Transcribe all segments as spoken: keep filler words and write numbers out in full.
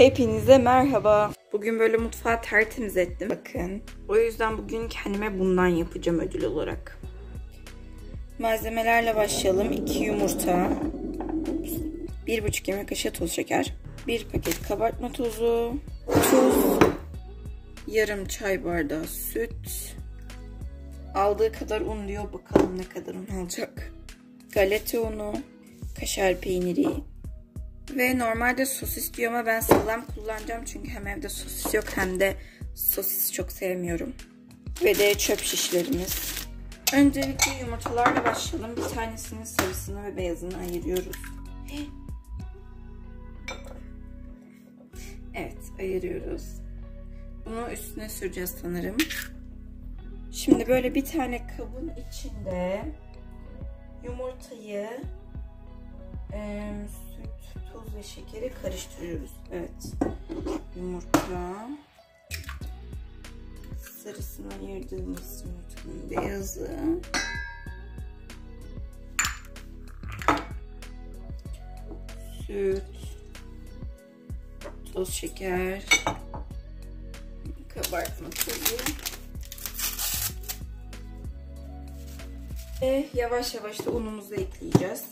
Hepinize merhaba. Bugün böyle mutfağı tertemiz ettim. Bakın. O yüzden bugün kendime bundan yapacağım ödül olarak. Malzemelerle başlayalım. iki yumurta, bir buçuk yemek kaşığı toz şeker, bir paket kabartma tozu, tuz, yarım çay bardağı süt, aldığı kadar un diyor. Bakalım ne kadar un olacak. Galeta unu, kaşar peyniri ve normalde sosis diyor ama ben salam kullanacağım çünkü hem evde sosis yok hem de sosis çok sevmiyorum. Ve de çöp şişlerimiz. Öncelikle yumurtalarla başlayalım. Bir tanesinin sarısını ve beyazını ayırıyoruz. Evet, ayırıyoruz. Bunu üstüne süreceğiz sanırım. Şimdi böyle bir tane kabın içinde yumurtayı, e, süt, tuz ve şekeri karıştırıyoruz. Evet. Yumurta. Sarısını ayırdığımız yumurtanın beyazı. Süt. Toz şeker. Kabartma tozu. Ve yavaş yavaş da unumuzu ekleyeceğiz.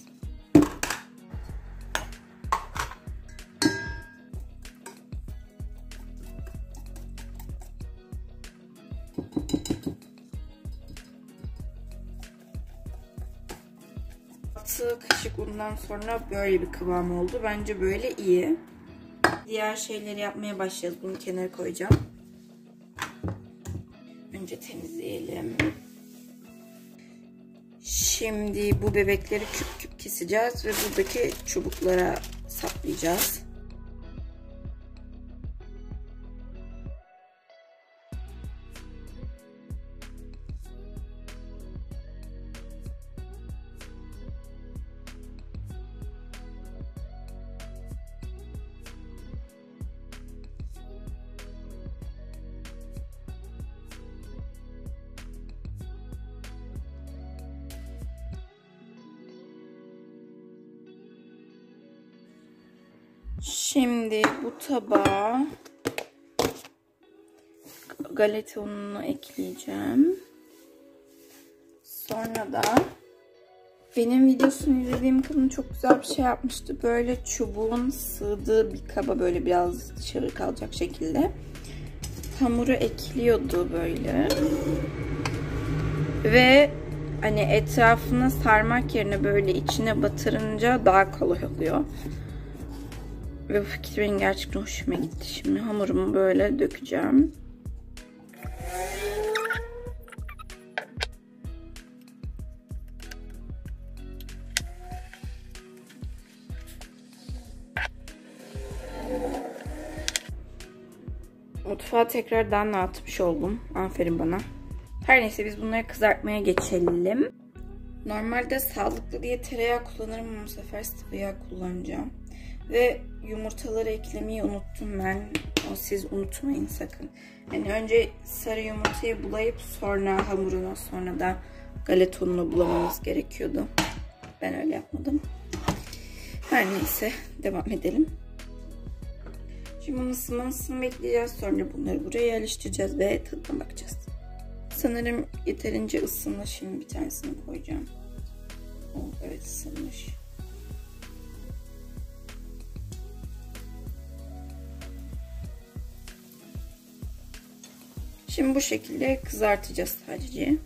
altı kaşık undan sonra böyle bir kıvam oldu. Bence böyle iyi. Diğer şeyleri yapmaya başlayalım. Bunu kenara koyacağım. Önce temizleyelim. Şimdi bu bebekleri küp küp keseceğiz ve buradaki çubuklara saplayacağız. Şimdi bu tabağa galeta ununu ekleyeceğim. Sonra da benim videosunu izlediğim kadın çok güzel bir şey yapmıştı. Böyle çubuğun sığdığı bir kaba böyle biraz dışarı kalacak şekilde hamuru ekliyordu böyle. Ve hani etrafına sarmak yerine böyle içine batırınca daha kolay oluyor. Ve bu fikir benim gerçekten hoşuma gitti. Şimdi hamurumu böyle dökeceğim. Mutfağı tekrardan dağıtmış oldum. Aferin bana. Her neyse biz bunları kızartmaya geçelim. Normalde sağlıklı diye tereyağı kullanırım ama bu sefer sıvı yağ kullanacağım. Ve yumurtaları eklemeyi unuttum ben. O siz unutmayın sakın. Yani önce sarı yumurtayı bulayıp sonra hamurunu, sonra da galeta ununu bulamamız gerekiyordu. Ben öyle yapmadım. Her neyse devam edelim. Şimdi bunu ısınmasını bekleyeceğiz. Sonra bunları buraya yerleştireceğiz ve tadına bakacağız. Sanırım yeterince ısınmış. Şimdi bir tanesini koyacağım. Oh, evet ısınmış. Şimdi bu şekilde kızartacağız sadece.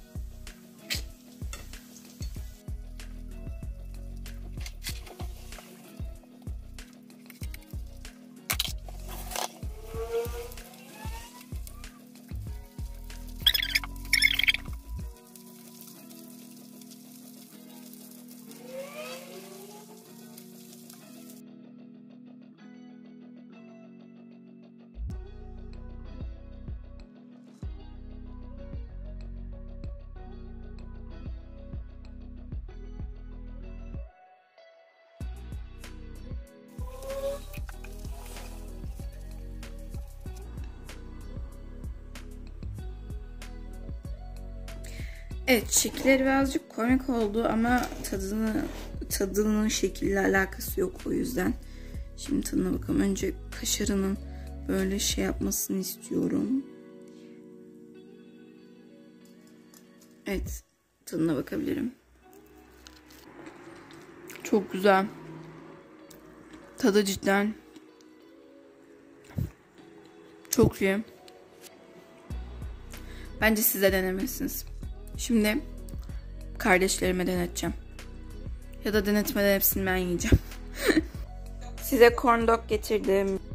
Evet, şekilleri birazcık komik oldu ama tadını, tadının şekliyle alakası yok o yüzden. Şimdi tadına bakalım. Önce kaşarının böyle şey yapmasını istiyorum. Evet, tadına bakabilirim. Çok güzel. Tadı cidden çok iyi. Bence size denemelisiniz. Şimdi kardeşlerime deneteceğim. Ya da denetmeden hepsini ben yiyeceğim. Size corndog getirdim.